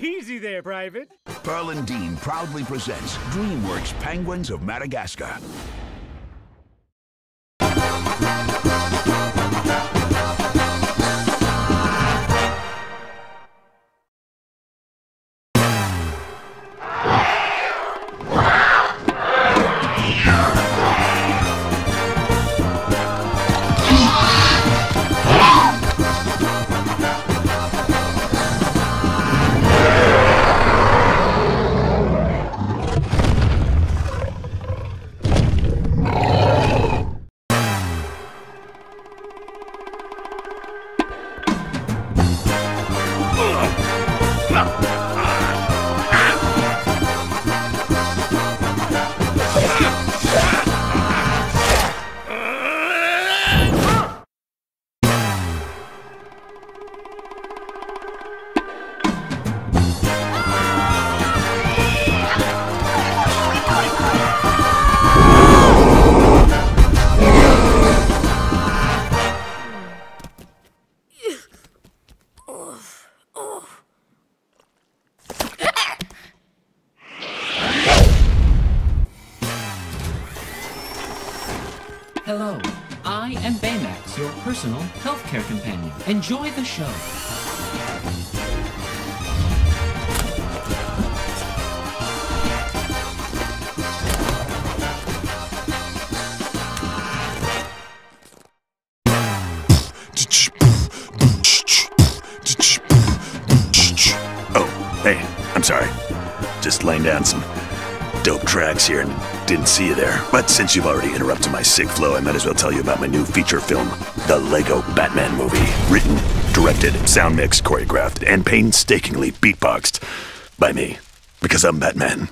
Easy there, Private. Pearl and Dean proudly presents DreamWorks' Penguins of Madagascar. Hello, I am Baymax, your personal healthcare companion. Enjoy the show. Oh, hey, I'm sorry. Just laying down some dope tracks here and didn't see you there. But since you've already interrupted my sick flow, I might as well tell you about my new feature film, The Lego Batman Movie. Written, directed, sound mixed, choreographed, and painstakingly beatboxed by me. Because I'm Batman.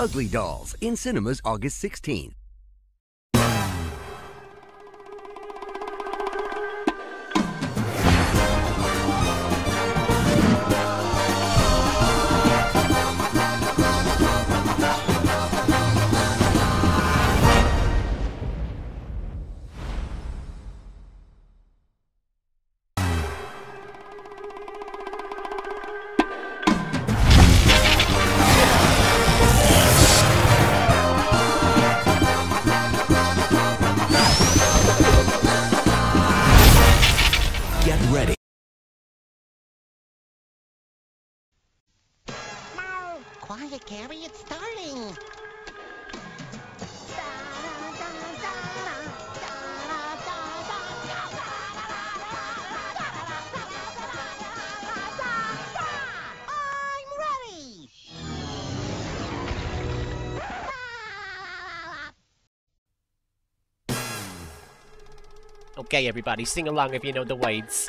Ugly Dolls, in cinemas August 16th. Quiet, Gary, it's starting! I'm ready! Okay, everybody, sing along if you know the words.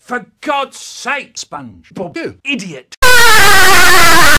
For God's sake, SpongeBob, you idiot!